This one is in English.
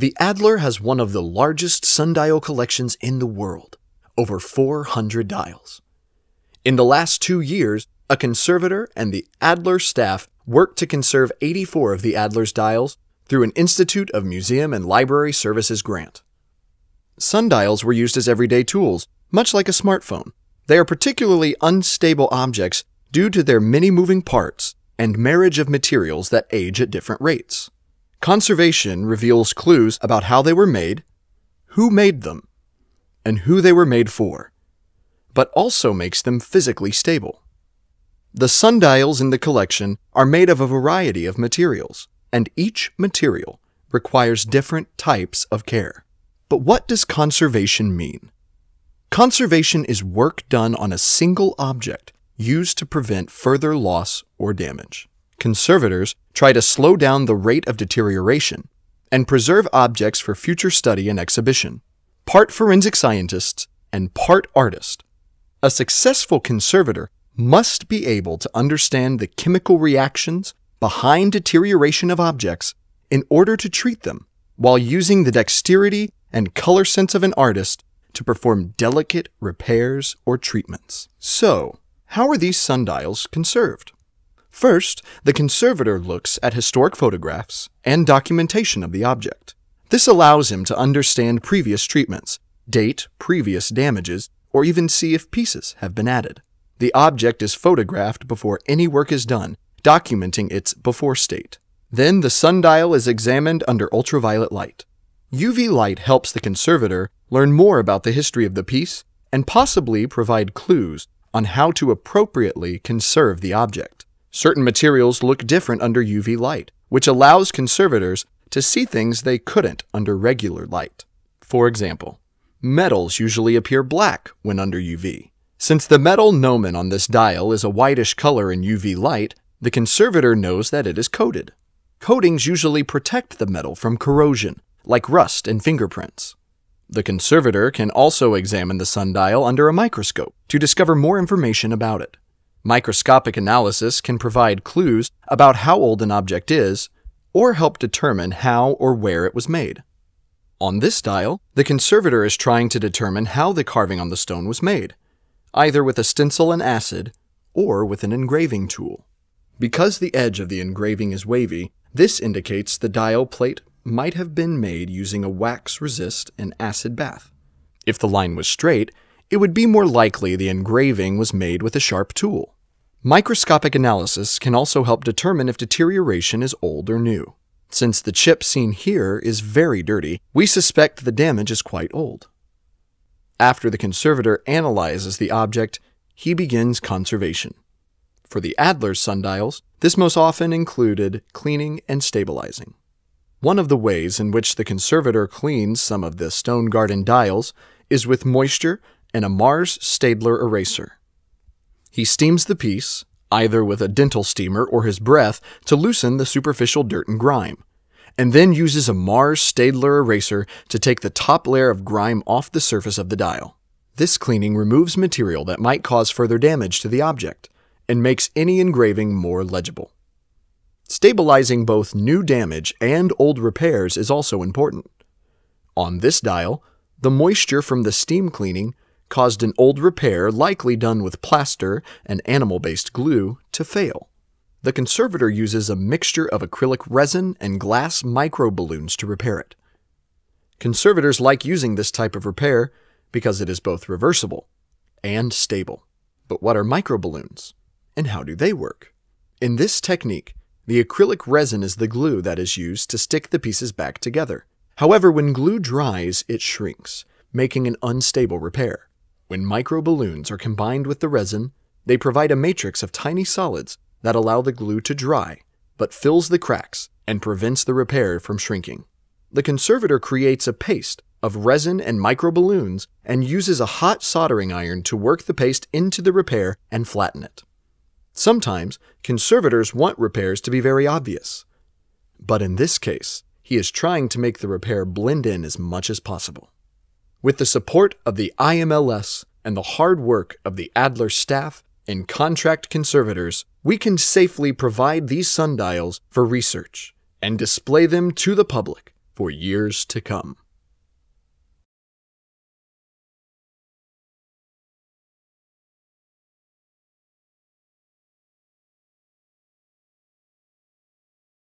The Adler has one of the largest sundial collections in the world, over 400 dials. In the last 2 years, a conservator and the Adler staff worked to conserve 84 of the Adler's dials through an Institute of Museum and Library Services grant. Sundials were used as everyday tools, much like a smartphone. They are particularly unstable objects due to their many moving parts and marriage of materials that age at different rates. Conservation reveals clues about how they were made, who made them, and who they were made for, but also makes them physically stable. The sundials in the collection are made of a variety of materials, and each material requires different types of care. But what does conservation mean? Conservation is work done on a single object used to prevent further loss or damage. Conservators try to slow down the rate of deterioration and preserve objects for future study and exhibition. Part forensic scientists and part artist, a successful conservator must be able to understand the chemical reactions behind deterioration of objects in order to treat them, while using the dexterity and color sense of an artist to perform delicate repairs or treatments. So, how are these sundials conserved? First, the conservator looks at historic photographs and documentation of the object. This allows him to understand previous treatments, date previous damages, or even see if pieces have been added. The object is photographed before any work is done, documenting its before state. Then the sundial is examined under ultraviolet light. UV light helps the conservator learn more about the history of the piece and possibly provide clues on how to appropriately conserve the object. Certain materials look different under UV light, which allows conservators to see things they couldn't under regular light. For example, metals usually appear black when under UV. Since the metal gnomon on this dial is a whitish color in UV light, the conservator knows that it is coated. Coatings usually protect the metal from corrosion, like rust and fingerprints. The conservator can also examine the sundial under a microscope to discover more information about it. Microscopic analysis can provide clues about how old an object is, or help determine how or where it was made. On this dial, the conservator is trying to determine how the carving on the stone was made, either with a stencil and acid or with an engraving tool. Because the edge of the engraving is wavy, this indicates the dial plate might have been made using a wax resist and acid bath. If the line was straight, it would be more likely the engraving was made with a sharp tool. Microscopic analysis can also help determine if deterioration is old or new. Since the chip seen here is very dirty, we suspect the damage is quite old. After the conservator analyzes the object, he begins conservation. For the Adler sundials, this most often included cleaning and stabilizing. One of the ways in which the conservator cleans some of the stone garden dials is with moisture and a Mars Staedtler eraser. He steams the piece, either with a dental steamer or his breath, to loosen the superficial dirt and grime, and then uses a Mars Staedtler eraser to take the top layer of grime off the surface of the dial. This cleaning removes material that might cause further damage to the object, and makes any engraving more legible. Stabilizing both new damage and old repairs is also important. On this dial, the moisture from the steam cleaning caused an old repair, likely done with plaster and animal-based glue, to fail. The conservator uses a mixture of acrylic resin and glass microballoons to repair it. Conservators like using this type of repair because it is both reversible and stable. But what are microballoons, and how do they work? In this technique, the acrylic resin is the glue that is used to stick the pieces back together. However, when glue dries, it shrinks, making an unstable repair. When microballoons are combined with the resin, they provide a matrix of tiny solids that allow the glue to dry, but fills the cracks and prevents the repair from shrinking. The conservator creates a paste of resin and microballoons and uses a hot soldering iron to work the paste into the repair and flatten it. Sometimes, conservators want repairs to be very obvious, but in this case, he is trying to make the repair blend in as much as possible. With the support of the IMLS and the hard work of the Adler staff and contract conservators, we can safely provide these sundials for research and display them to the public for years to come.